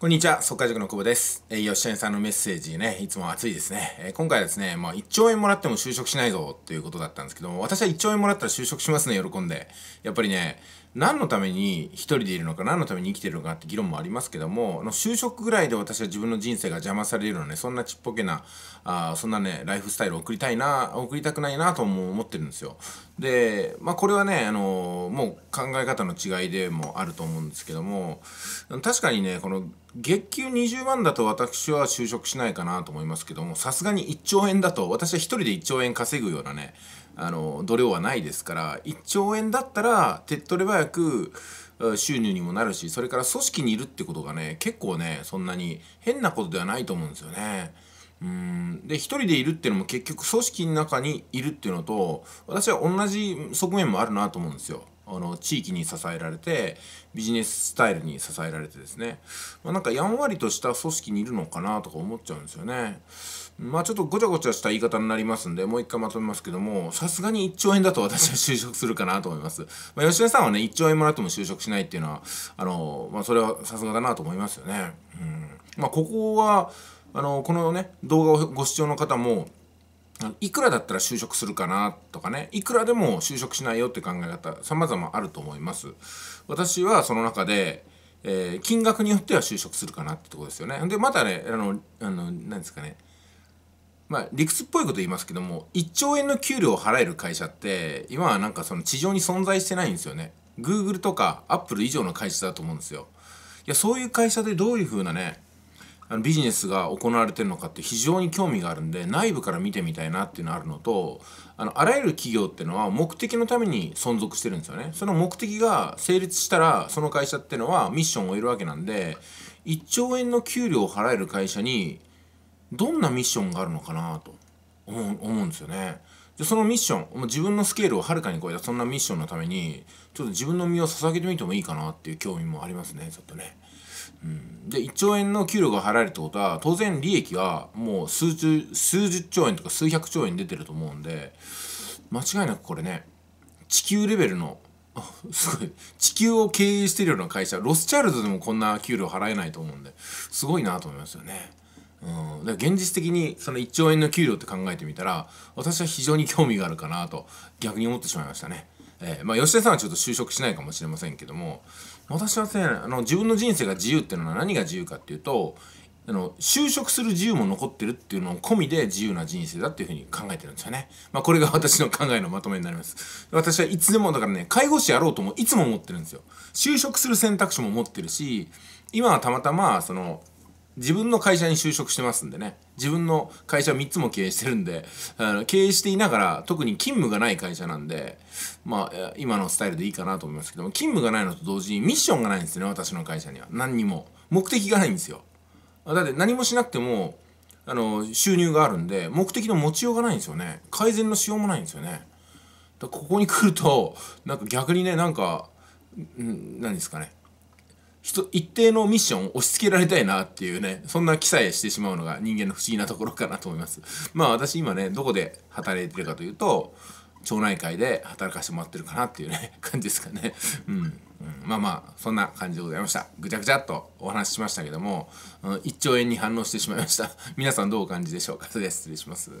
こんにちは、速稼塾の久保です。吉谷さんのメッセージね、いつも熱いですね。今回はですね、1兆円もらっても就職しないぞということだったんですけども、私は1兆円もらったら就職しますね、喜んで。やっぱりね、何のために一人でいるのか、何のために生きてるのかって議論もありますけども、就職ぐらいで私は自分の人生が邪魔されるようなね、そんなちっぽけな、そんなね、ライフスタイルを送りたくないなとも思ってるんですよ。で、これはね、もう考え方の違いでもあると思うんですけども、確かにね、この、月給20万だと私は就職しないかなと思いますけども、さすがに1兆円だと私は一人で1兆円稼ぐようなね、度量はないですから、1兆円だったら手っ取り早く収入にもなるし、それから組織にいるってことがね、結構ね、そんなに変なことではないと思うんですよね。で、一人でいるっていうのも結局組織の中にいるっていうのと、私は同じ側面もあるなと思うんですよ。地域に支えられて、ビジネススタイルに支えられてですね、なんかやんわりとした組織にいるのかなとか思っちゃうんですよね。ちょっとごちゃごちゃした言い方になりますんで、もう一回まとめますけども、さすがに1兆円だと私は就職するかなと思います。吉田さんはね、1兆円もらっても就職しないっていうのは、それはさすがだなと思いますよね。ここは、このね、動画をご視聴の方も、いくらだったら就職するかなとかね、いくらでも就職しないよって考え方、様々あると思います。私はその中で、金額によっては就職するかなってとこですよね。で、またね、何ですかね、理屈っぽいこと言いますけども、1兆円の給料を払える会社って、今はなんかその地上に存在してないんですよね。Google とか Apple 以上の会社だと思うんですよ。いや、そういう会社でどういう風なね、ビジネスが行われてるのかって非常に興味があるんで、内部から見てみたいなっていうのがあるのと、あらゆる企業っていうのは目的のために存続してるんですよね。その目的が成立したら、その会社っていうのはミッションを得るわけなんで、1兆円の給料を払える会社にどんなミッションがあるのかなと思うんですよね。で、そのミッション、自分のスケールをはるかに超えたそんなミッションのために、ちょっと自分の身を捧げてみてもいいかなっていう興味もありますね、ちょっとね。で、1兆円の給料が払えるってことは、当然利益はもう数十兆円とか数百兆円出てると思うんで、間違いなくこれね、地球レベルの、すごい、地球を経営してるような会社、ロスチャイルドでもこんな給料払えないと思うんで、すごいなと思いますよね。だから現実的にその1兆円の給料って考えてみたら、私は非常に興味があるかなと逆に思ってしまいましたね。吉田さんはちょっと就職しないかもしれませんけども、私はね、自分の人生が自由っていうのは何が自由かっていうと、就職する自由も残ってるっていうのを込みで自由な人生だっていうふうに考えてるんですよね。これが私の考えのまとめになります。私はいつでも、だからね、介護士やろうともいつも思ってるんですよ。就職する選択肢も持ってるし、今はたまたま、自分の会社に就職してますんでね。自分の会社3つも経営してるんで、経営していながら特に勤務がない会社なんで、今のスタイルでいいかなと思いますけども、勤務がないのと同時にミッションがないんですね、私の会社には。何にも。目的がないんですよ。だって何もしなくても、収入があるんで、目的の持ちようがないんですよね。改善のしようもないんですよね。だからここに来ると、なんか逆にね、なんか、何ですかね。一定のミッションを押し付けられたいなっていうね、そんな気さえしてしまうのが人間の不思議なところかなと思います。私今ね、どこで働いてるかというと、町内会で働かしてもらってるかなっていうね、感じですかね。そんな感じでございました。ぐちゃぐちゃっとお話ししましたけども、1兆円に反応してしまいました。皆さんどうお感じでしょうか。それでは失礼します。